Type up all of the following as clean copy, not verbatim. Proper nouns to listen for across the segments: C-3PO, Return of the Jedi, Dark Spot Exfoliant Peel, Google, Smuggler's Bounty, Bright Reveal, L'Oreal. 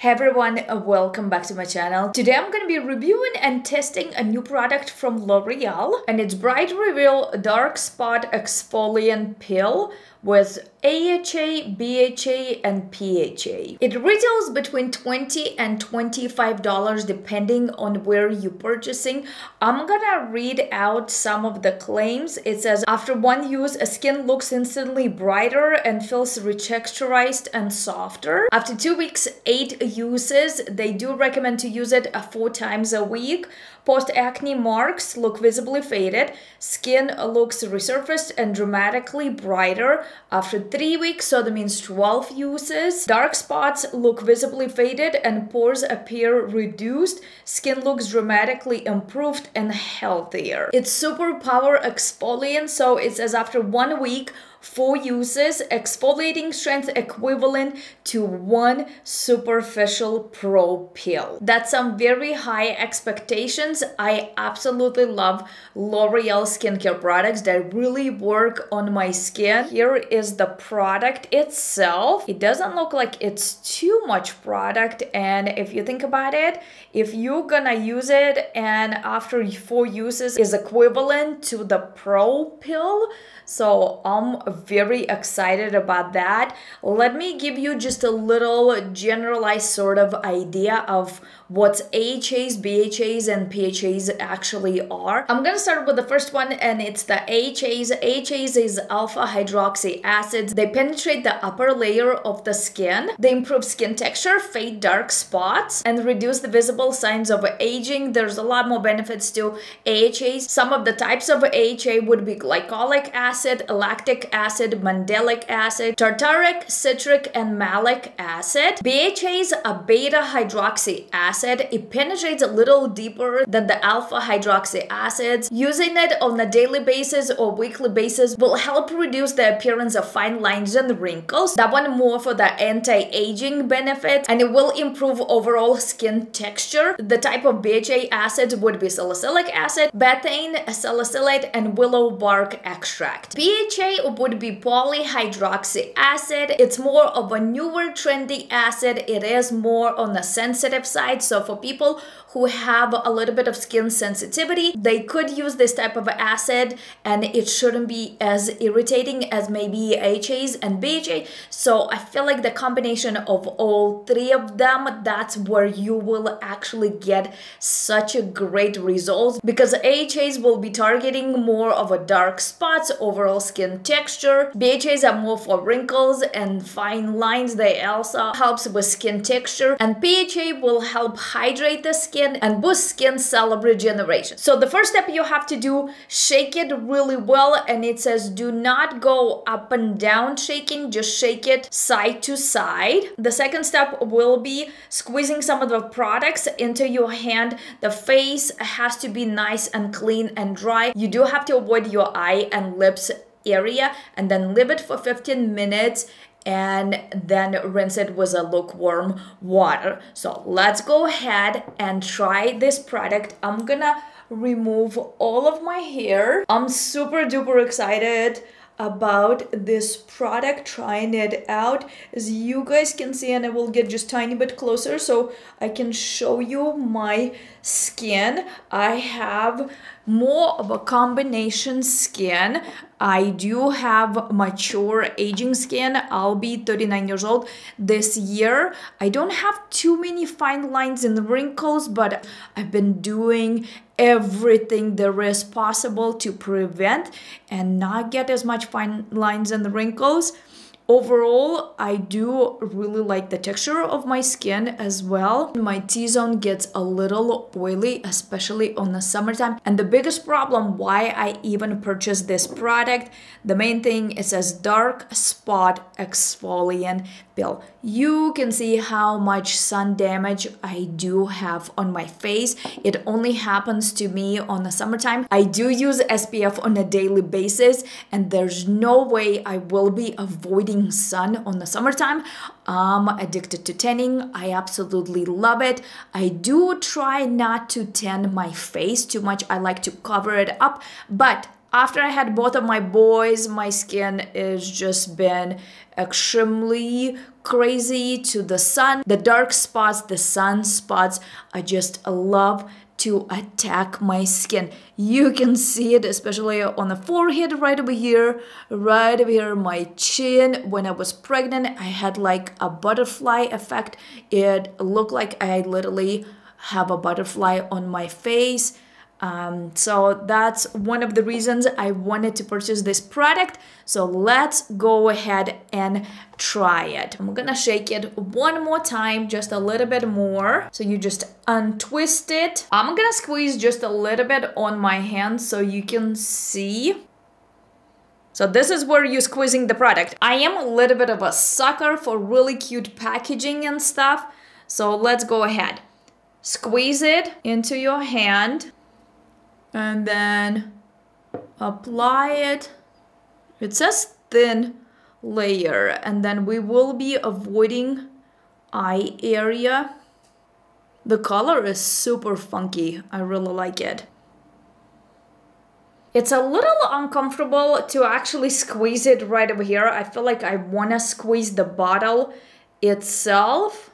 Hey everyone, welcome back to my channel. Today I'm gonna be reviewing and testing a new product from L'Oreal, and it's Bright Reveal Dark Spot Exfoliant Peel with AHA, BHA, and PHA. It retails between $20 and $25 depending on where you're purchasing. I'm gonna read out some of the claims. It says, after one use, a skin looks instantly brighter and feels retexturized and softer. After 2 weeks, 8 uses. They do recommend to use it 4 times a week. Post-acne marks look visibly faded. Skin looks resurfaced and dramatically brighter after 3 weeks, so that means 12 uses. Dark spots look visibly faded and pores appear reduced. Skin looks dramatically improved and healthier. It's super power exfoliant, so it says after 1 week, 4 uses, exfoliating strength equivalent to 1 superficial pro peel. That's some very high expectations. I absolutely love L'Oreal skincare products that really work on my skin. Here is the product itself. It doesn't look like it's too much product, and if you think about it, if you're gonna use it and after 4 uses is equivalent to the pro peel, so I'm very excited about that. Let me give you just a little generalized sort of idea of what AHAs, BHAs, and PHAs actually are. I'm gonna start with the first one, and it's the AHAs. AHAs is alpha hydroxy acids. They penetrate the upper layer of the skin. They improve skin texture, fade dark spots, and reduce the visible signs of aging. There's a lot more benefits to AHAs. Some of the types of AHA would be glycolic acid, lactic acid, mandelic acid, tartaric, citric, and malic acid. BHAs are beta hydroxy acid. It penetrates a little deeper than the alpha hydroxy acids. Using it on a daily basis or weekly basis will help reduce the appearance of fine lines and wrinkles. That one more for the anti-aging benefit, and it will improve overall skin texture. The type of BHA acid would be salicylic acid, betaine, salicylate, and willow bark extract. BHA would be polyhydroxy acid. It's more of a newer trendy acid. It is more on the sensitive side, so for people who have a little bit of skin sensitivity, they could use this type of acid, and it shouldn't be as irritating as maybe AHAs and BHA. So I feel like the combination of all 3 of them, that's where you will actually get such a great result, because AHAs will be targeting more of a dark spots, overall skin texture. BHAs are more for wrinkles and fine lines. They also helps with skin texture, and PHA will help hydrate the skin and boost skin cell regeneration. So the first step you have to do, shake it really well, and it says do not go up and down shaking, just shake it side to side. The second step will be squeezing some of the products into your hand. The face has to be nice and clean and dry. You do have to avoid your eye and lips area, and then leave it for 15 minutes and then rinse it with a lukewarm water. So let's go ahead and try this product. I'm gonna remove all of my hair. I'm super duper excited about this product, trying it out. As you guys can see, and I will get just tiny bit closer so I can show you my skin. I have more of a combination skin. I do have mature aging skin. I'll be 39 years old this year. I don't have too many fine lines and wrinkles, but I've been doing everything there is possible to prevent and not get as much fine lines and wrinkles. Overall, I do really like the texture of my skin as well. My T-zone gets a little oily, especially on the summertime. And the biggest problem why I even purchased this product, the main thing, it says Dark Spot Exfoliant Peel. You can see how much sun damage I do have on my face. It only happens to me on the summertime. I do use SPF on a daily basis, and there's no way I will be avoiding sun on the summertime. I'm addicted to tanning. I absolutely love it. I do try not to tan my face too much. I like to cover it up, but After I had both of my boys, my skin has just been extremely crazy to the sun. The dark spots, the sun spots, I just love to attack my skin. You can see it especially on the forehead right over here, my chin. When I was pregnant, I had like a butterfly effect. It looked like I literally have a butterfly on my face. So that's one of the reasons I wanted to purchase this product. So let's go ahead and try it. I'm gonna shake it one more time, just a little bit more. So you just untwist it. I'm gonna squeeze just a little bit on my hand so you can see. So this is where you're squeezing the product. I am a little bit of a sucker for really cute packaging and stuff. So let's go ahead. Squeeze it into your hand. And then apply it. It says thin layer, and then we will be avoiding eye area. The color is super funky. I really like it. It's a little uncomfortable to actually squeeze it right over here. I feel like I want to squeeze the bottle itself.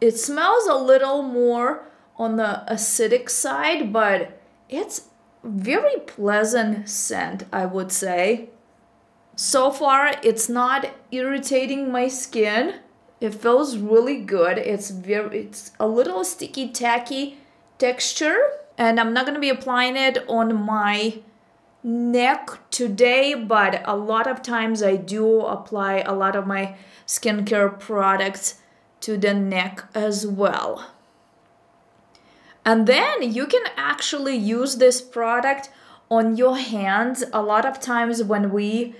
It smells a little more on the acidic side, but it's very pleasant scent, I would say. So far, it's not irritating my skin. It feels really good. It's a little sticky, tacky texture. And I'm not gonna be applying it on my neck today, but a lot of times I do apply a lot of my skincare products to the neck as well. And then you can actually use this product on your hands. A lot of times when we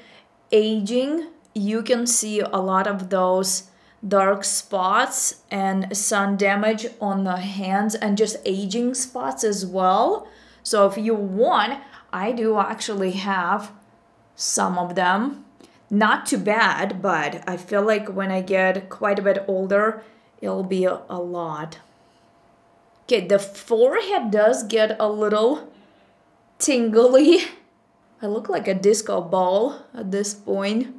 aging, you can see a lot of those dark spots and sun damage on the hands and just aging spots as well. So if you want, I do actually have some of them. Not too bad, but I feel like when I get quite a bit older, it'll be a lot. Okay, the forehead does get a little tingly. I look like a disco ball at this point.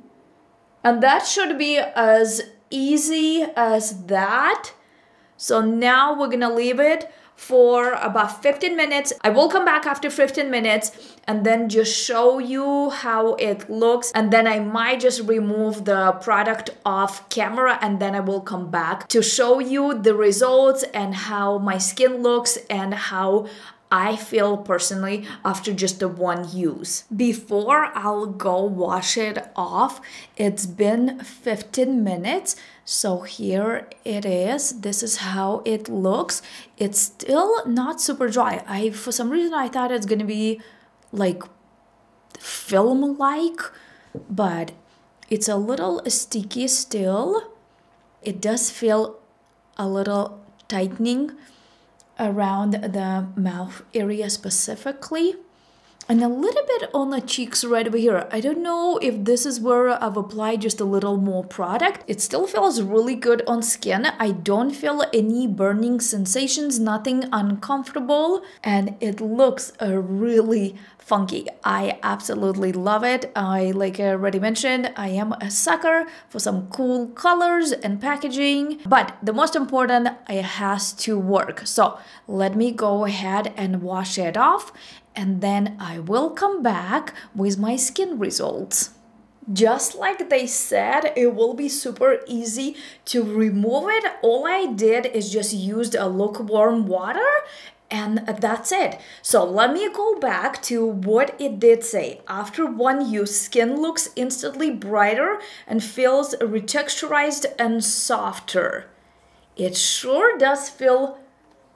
And that should be as easy as that. So now we're gonna leave it for about 15 minutes. I will come back after 15 minutes and then just show you how it looks. And then I might just remove the product off camera and then I will come back to show you the results and how my skin looks and how I feel personally after just the one use. Before I'll go wash it off, it's been 15 minutes. So here it is. This is how it looks. It's still not super dry. For some reason, I thought it's gonna be like film-like, but it's a little sticky still. It does feel a little tightening around the mouth area specifically, and a little bit on the cheeks right over here. I don't know if this is where I've applied just a little more product. It still feels really good on skin. I don't feel any burning sensations, nothing uncomfortable, and it looks really funky. I absolutely love it. Like I already mentioned, I am a sucker for some cool colors and packaging, but the most important, it has to work. So let me go ahead and wash it off, and then I will come back with my skin results. Just like they said, it will be super easy to remove it. All I did is just used a lukewarm water, and that's it. So let me go back to what it did say. After one use, skin looks instantly brighter and feels retexturized and softer. It sure does feel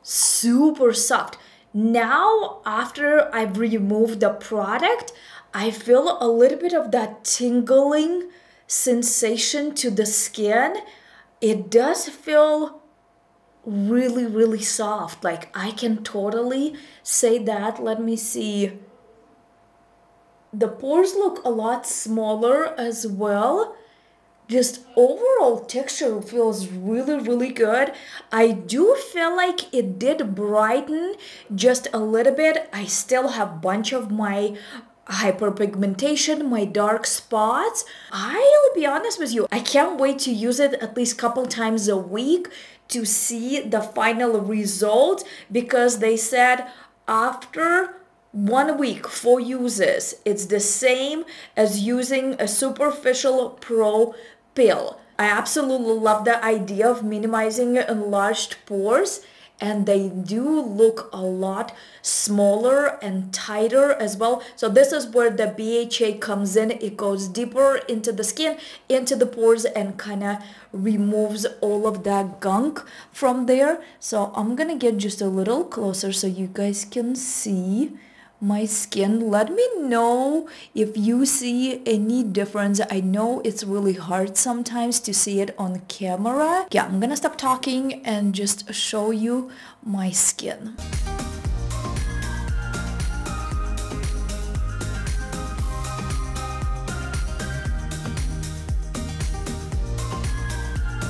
super soft. Now, after I've removed the product, I feel a little bit of that tingling sensation to the skin. It does feel really, really soft. Like, I can totally say that. Let me see. The pores look a lot smaller as well. Just overall texture feels really good. I do feel like it did brighten just a little bit. I still have a bunch of my hyperpigmentation, my dark spots. I'll be honest with you, I can't wait to use it at least a couple times a week to see the final result, because they said after 1 week for uses, it's the same as using a superficial pro pill. I absolutely love the idea of minimizing enlarged pores, and they do look a lot smaller and tighter as well. So this is where the BHA comes in. It goes deeper into the skin, into the pores, and kind of removes all of that gunk from there. So I'm gonna get just a little closer so you guys can see my skin. Let me know if you see any difference. I know it's really hard sometimes to see it on camera. Yeah, I'm gonna stop talking and just show you my skin.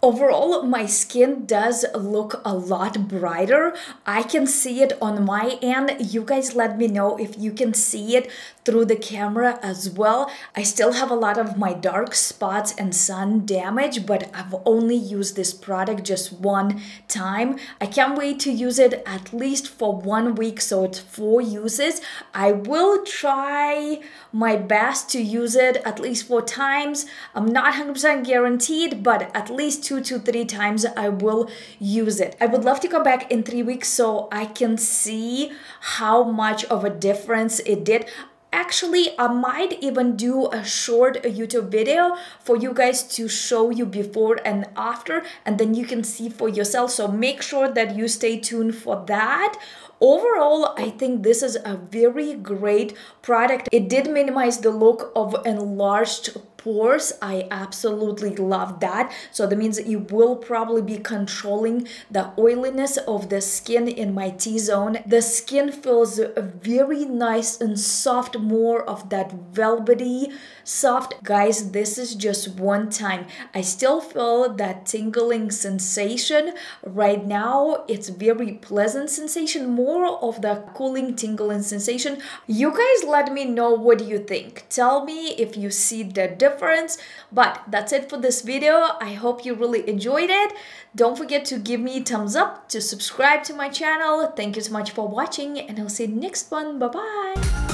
Overall, my skin does look a lot brighter. I can see it on my end. You guys let me know if you can see it through the camera as well. I still have a lot of my dark spots and sun damage, but I've only used this product just one time. I can't wait to use it at least for 1 week, so it's 4 uses. I will try my best to use it at least 4 times. I'm not 100% guaranteed, but at least 2 to 3 times I will use it. I would love to come back in 3 weeks so I can see how much of a difference it did. Actually, I might even do a short YouTube video for you guys to show you before and after, and then you can see for yourself. So make sure that you stay tuned for that. Overall, I think this is a very great product. It did minimize the look of enlarged pores. I absolutely love that. So that means you will probably be controlling the oiliness of the skin in my T-zone. The skin feels very nice and soft, more of that velvety soft. Guys, this is just one time. I still feel that tingling sensation right now. It's very pleasant sensation, more of the cooling tingling sensation. You guys let me know what you think. Tell me if you see the difference. But that's it for this video. I hope you really enjoyed it. Don't forget to give me a thumbs up, to subscribe to my channel. Thank you so much for watching, and I'll see you next one. Bye bye.